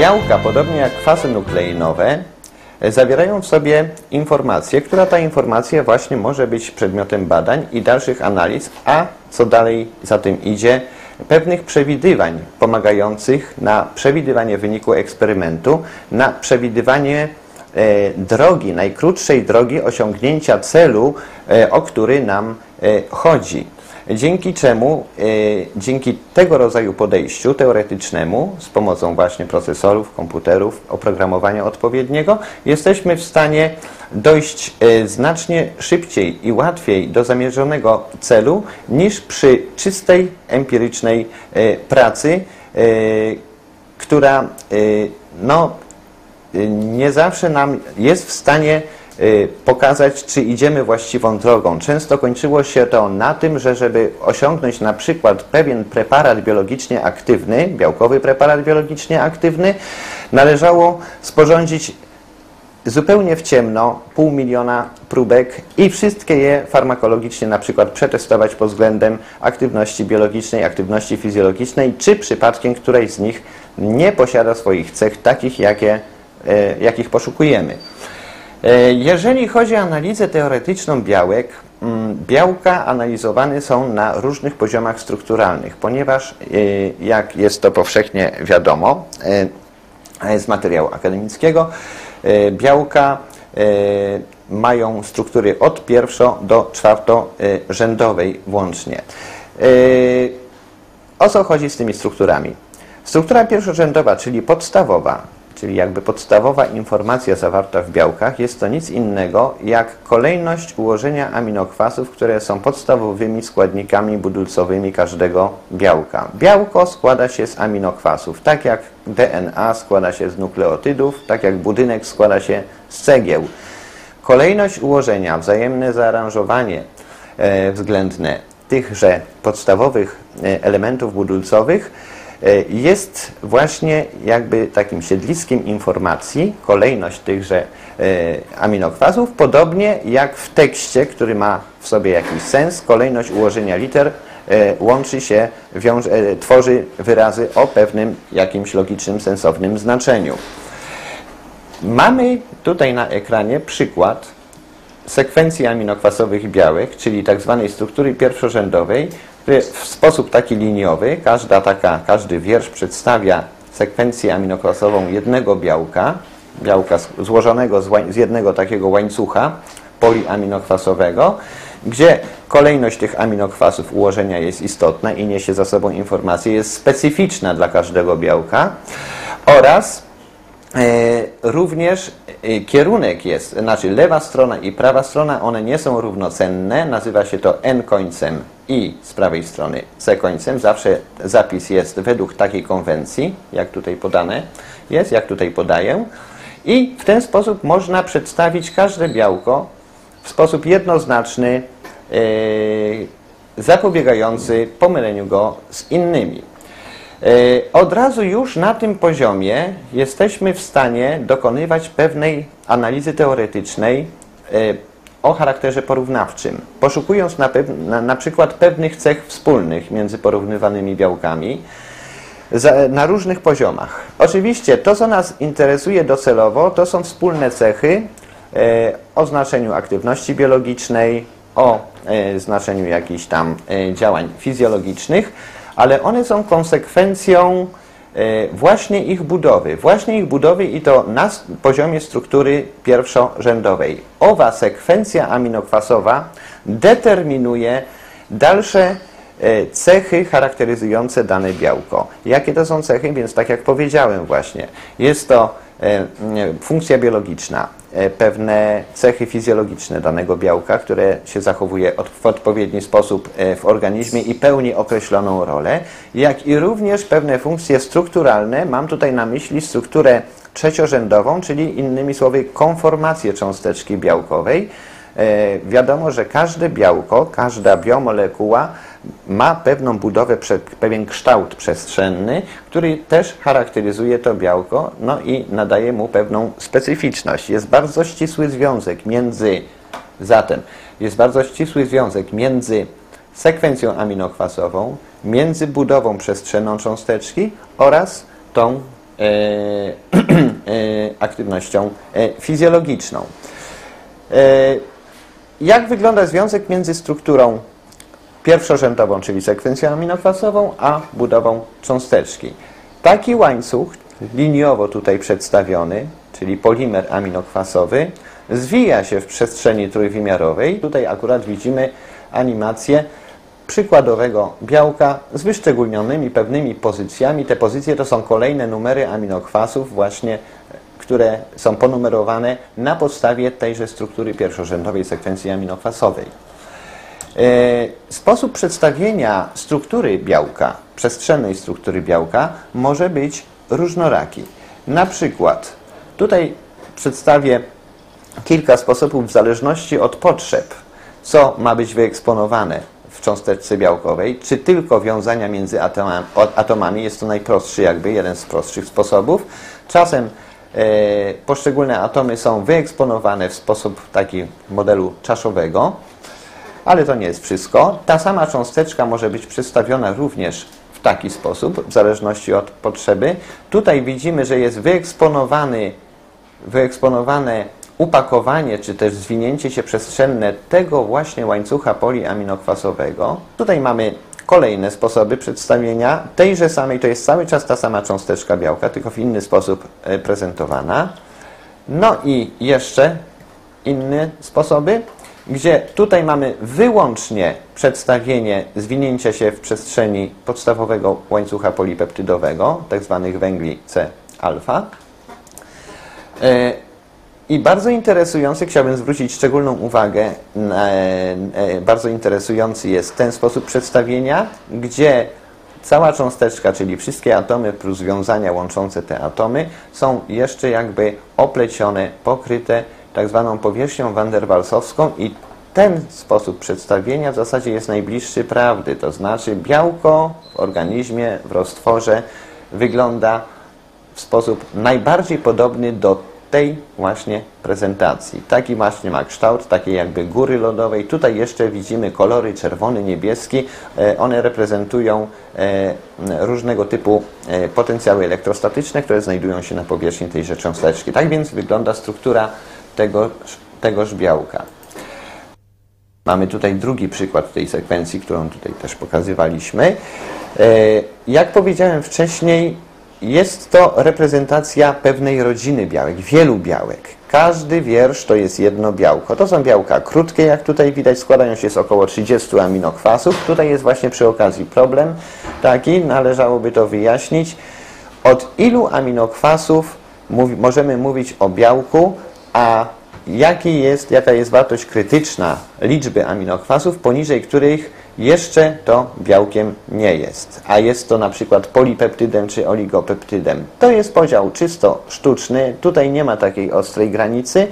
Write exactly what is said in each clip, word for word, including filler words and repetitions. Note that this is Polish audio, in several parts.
Białka, podobnie jak kwasy nukleinowe, zawierają w sobie informację, która ta informacja właśnie może być przedmiotem badań i dalszych analiz, a co dalej za tym idzie, pewnych przewidywań pomagających na przewidywanie wyniku eksperymentu, na przewidywanie drogi, najkrótszej drogi osiągnięcia celu, o który nam chodzi. Dzięki czemu, dzięki tego rodzaju podejściu teoretycznemu, z pomocą właśnie procesorów, komputerów, oprogramowania odpowiedniego, jesteśmy w stanie dojść znacznie szybciej i łatwiej do zamierzonego celu niż przy czystej, empirycznej pracy, która no, nie zawsze nam jest w stanie pokazać, czy idziemy właściwą drogą. Często kończyło się to na tym, że żeby osiągnąć na przykład pewien preparat biologicznie aktywny, białkowy preparat biologicznie aktywny, należało sporządzić zupełnie w ciemno pół miliona próbek i wszystkie je farmakologicznie na przykład przetestować pod względem aktywności biologicznej, aktywności fizjologicznej, czy przypadkiem którejś z nich nie posiada swoich cech takich, jakie, jakich poszukujemy. Jeżeli chodzi o analizę teoretyczną białek, białka analizowane są na różnych poziomach strukturalnych, ponieważ, jak jest to powszechnie wiadomo z materiału akademickiego, białka mają struktury od pierwszo- do czwartorzędowej włącznie. O co chodzi z tymi strukturami? Struktura pierwszorzędowa, czyli podstawowa, czyli jakby podstawowa informacja zawarta w białkach, jest to nic innego jak kolejność ułożenia aminokwasów, które są podstawowymi składnikami budulcowymi każdego białka. Białko składa się z aminokwasów, tak jak D N A składa się z nukleotydów, tak jak budynek składa się z cegieł. Kolejność ułożenia, wzajemne zaaranżowanie e, względne tychże podstawowych e, elementów budulcowych jest właśnie jakby takim siedliskiem informacji, kolejność tychże aminokwasów, podobnie jak w tekście, który ma w sobie jakiś sens, kolejność ułożenia liter łączy się, wiąże, tworzy wyrazy o pewnym jakimś logicznym, sensownym znaczeniu. Mamy tutaj na ekranie przykład sekwencji aminokwasowych białek, czyli tak zwanej struktury pierwszorzędowej, w sposób taki liniowy, każda taka, każdy wiersz przedstawia sekwencję aminokwasową jednego białka, białka złożonego z, z jednego takiego łańcucha poliaminokwasowego, gdzie kolejność tych aminokwasów ułożenia jest istotna i niesie za sobą informację, jest specyficzna dla każdego białka oraz również kierunek jest, znaczy lewa strona i prawa strona, one nie są równocenne, nazywa się to N końcem i z prawej strony C końcem. Zawsze zapis jest według takiej konwencji, jak tutaj podane jest, jak tutaj podaję. I w ten sposób można przedstawić każde białko w sposób jednoznaczny, zapobiegający pomyleniu go z innymi. Od razu już na tym poziomie jesteśmy w stanie dokonywać pewnej analizy teoretycznej o charakterze porównawczym, poszukując na, na, na przykład pewnych cech wspólnych między porównywanymi białkami za, na różnych poziomach. Oczywiście to, co nas interesuje docelowo, to są wspólne cechy e, o znaczeniu aktywności biologicznej, o e, znaczeniu jakichś tam e, działań fizjologicznych, ale one są konsekwencją właśnie ich budowy, właśnie ich budowy i to na poziomie struktury pierwszorzędowej. Owa sekwencja aminokwasowa determinuje dalsze cechy charakteryzujące dane białko. Jakie to są cechy? Więc tak jak powiedziałem właśnie, jest to funkcja biologiczna, pewne cechy fizjologiczne danego białka, które się zachowuje w odpowiedni sposób w organizmie i pełni określoną rolę, jak i również pewne funkcje strukturalne, mam tutaj na myśli strukturę trzeciorzędową, czyli innymi słowy konformację cząsteczki białkowej. Wiadomo, że każde białko, każda biomolekuła ma pewną budowę, pewien kształt przestrzenny, który też charakteryzuje to białko, no i nadaje mu pewną specyficzność. Jest bardzo ścisły związek między, zatem jest bardzo ścisły związek między sekwencją aminokwasową, między budową przestrzenną cząsteczki oraz tą aktywnością fizjologiczną. Jak wygląda związek między strukturą pierwszorzędową, czyli sekwencją aminokwasową, a budową cząsteczki? Taki łańcuch, liniowo tutaj przedstawiony, czyli polimer aminokwasowy, zwija się w przestrzeni trójwymiarowej. Tutaj akurat widzimy animację przykładowego białka z wyszczególnionymi pewnymi pozycjami. Te pozycje to są kolejne numery aminokwasów właśnie, które są ponumerowane na podstawie tejże struktury pierwszorzędowej sekwencji aminokwasowej. Sposób przedstawienia struktury białka, przestrzennej struktury białka, może być różnoraki. Na przykład tutaj przedstawię kilka sposobów w zależności od potrzeb, co ma być wyeksponowane w cząsteczce białkowej, czy tylko wiązania między atomami, atomami jest to najprostszy jakby, jeden z prostszych sposobów. Czasem e, poszczególne atomy są wyeksponowane w sposób taki modelu czaszowego, ale to nie jest wszystko. Ta sama cząsteczka może być przedstawiona również w taki sposób, w zależności od potrzeby. Tutaj widzimy, że jest wyeksponowany, wyeksponowane upakowanie, czy też zwinięcie się przestrzenne tego właśnie łańcucha poliaminokwasowego. Tutaj mamy kolejne sposoby przedstawienia tejże samej, to jest cały czas ta sama cząsteczka białka, tylko w inny sposób prezentowana. No i jeszcze inne sposoby, gdzie tutaj mamy wyłącznie przedstawienie zwinięcia się w przestrzeni podstawowego łańcucha polipeptydowego, tzw. węgli C alfa. I bardzo interesujący, chciałbym zwrócić szczególną uwagę, na, bardzo interesujący jest ten sposób przedstawienia, gdzie cała cząsteczka, czyli wszystkie atomy plus związania łączące te atomy, są jeszcze jakby oplecione, pokryte tak zwaną powierzchnią van der Waalsowską, i ten sposób przedstawienia w zasadzie jest najbliższy prawdy, to znaczy białko w organizmie, w roztworze wygląda w sposób najbardziej podobny do tej właśnie prezentacji. Taki właśnie ma kształt, takiej jakby góry lodowej. Tutaj jeszcze widzimy kolory czerwony, niebieski. One reprezentują różnego typu potencjały elektrostatyczne, które znajdują się na powierzchni tejże cząsteczki. Tak więc wygląda struktura tego, tegoż białka. Mamy tutaj drugi przykład tej sekwencji, którą tutaj też pokazywaliśmy. Jak powiedziałem wcześniej, jest to reprezentacja pewnej rodziny białek, wielu białek. Każdy wiersz to jest jedno białko. To są białka krótkie, jak tutaj widać, składają się z około trzydziestu aminokwasów. Tutaj jest właśnie przy okazji problem taki, należałoby to wyjaśnić. Od ilu aminokwasów mówi, możemy mówić o białku, a jaki jest, jaka jest wartość krytyczna liczby aminokwasów, poniżej których jeszcze to białkiem nie jest, a jest to na przykład polipeptydem czy oligopeptydem. To jest podział czysto sztuczny, tutaj nie ma takiej ostrej granicy.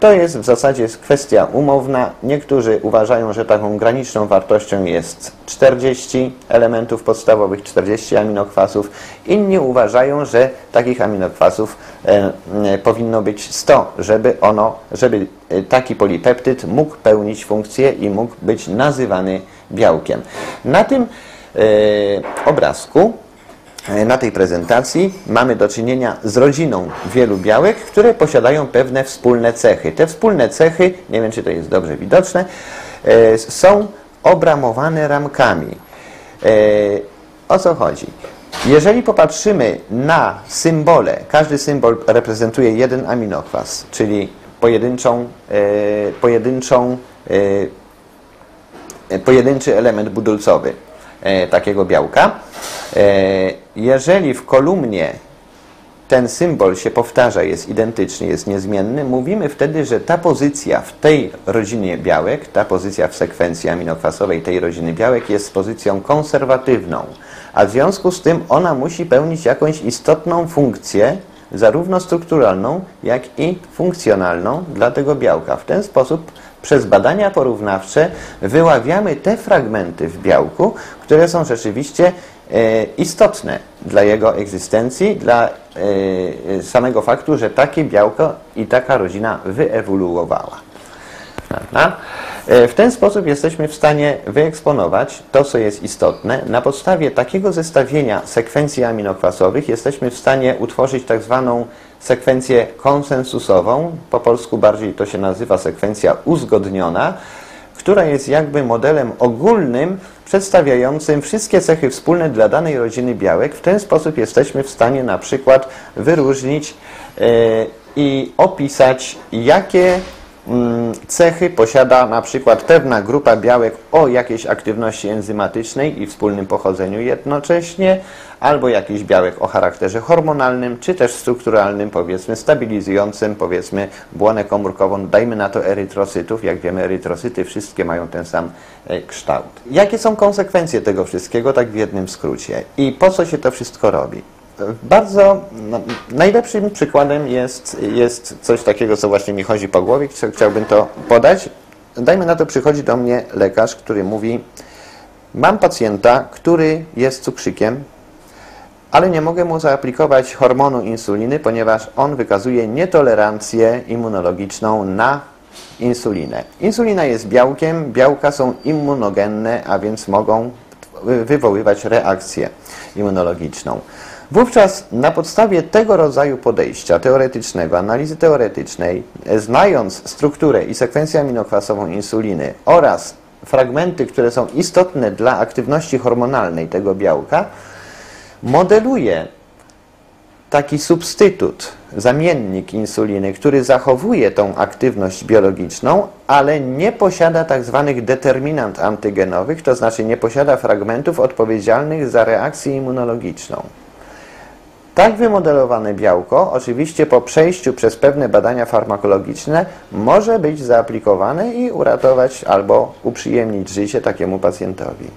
To jest w zasadzie kwestia umowna. Niektórzy uważają, że taką graniczną wartością jest czterdzieści elementów podstawowych, czterdzieści aminokwasów. Inni uważają, że takich aminokwasów e, e, powinno być sto, żeby, ono, żeby taki polipeptyd mógł pełnić funkcję i mógł być nazywany białkiem. Na tym e, obrazku, na tej prezentacji mamy do czynienia z rodziną wielu białek, które posiadają pewne wspólne cechy. Te wspólne cechy, nie wiem czy to jest dobrze widoczne, są obramowane ramkami. O co chodzi? Jeżeli popatrzymy na symbole, każdy symbol reprezentuje jeden aminokwas, czyli pojedynczą, pojedynczą, pojedynczy element budulcowy takiego białka. Jeżeli w kolumnie ten symbol się powtarza, jest identyczny, jest niezmienny, mówimy wtedy, że ta pozycja w tej rodzinie białek, ta pozycja w sekwencji aminokwasowej tej rodziny białek jest pozycją konserwatywną, a w związku z tym ona musi pełnić jakąś istotną funkcję, zarówno strukturalną, jak i funkcjonalną dla tego białka. W ten sposób przez badania porównawcze wyławiamy te fragmenty w białku, które są rzeczywiście istotne dla jego egzystencji, dla samego faktu, że takie białko i taka rodzina wyewoluowała. Prawda? W ten sposób jesteśmy w stanie wyeksponować to, co jest istotne. Na podstawie takiego zestawienia sekwencji aminokwasowych jesteśmy w stanie utworzyć tak zwaną sekwencję konsensusową, po polsku bardziej to się nazywa sekwencja uzgodniona, która jest jakby modelem ogólnym przedstawiającym wszystkie cechy wspólne dla danej rodziny białek. W ten sposób jesteśmy w stanie na przykład wyróżnić yy, i opisać, jakie cechy posiada na przykład pewna grupa białek o jakiejś aktywności enzymatycznej i wspólnym pochodzeniu jednocześnie, albo jakichś białek o charakterze hormonalnym, czy też strukturalnym, powiedzmy stabilizującym, powiedzmy błonę komórkową, dajmy na to erytrocytów. Jak wiemy, erytrocyty wszystkie mają ten sam kształt. Jakie są konsekwencje tego wszystkiego, tak w jednym skrócie? I po co się to wszystko robi? Bardzo no, najlepszym przykładem jest, jest coś takiego, co właśnie mi chodzi po głowie, chciałbym to podać. Dajmy na to, przychodzi do mnie lekarz, który mówi: mam pacjenta, który jest cukrzykiem, ale nie mogę mu zaaplikować hormonu insuliny, ponieważ on wykazuje nietolerancję immunologiczną na insulinę. Insulina jest białkiem, białka są immunogenne, a więc mogą wywoływać reakcję immunologiczną. Wówczas na podstawie tego rodzaju podejścia teoretycznego, analizy teoretycznej, znając strukturę i sekwencję aminokwasową insuliny oraz fragmenty, które są istotne dla aktywności hormonalnej tego białka, modeluje taki substytut, zamiennik insuliny, który zachowuje tą aktywność biologiczną, ale nie posiada tak zwanych determinant antygenowych, to znaczy nie posiada fragmentów odpowiedzialnych za reakcję immunologiczną. Tak wymodelowane białko, oczywiście po przejściu przez pewne badania farmakologiczne, może być zaaplikowane i uratować albo uprzyjemnić życie takiemu pacjentowi.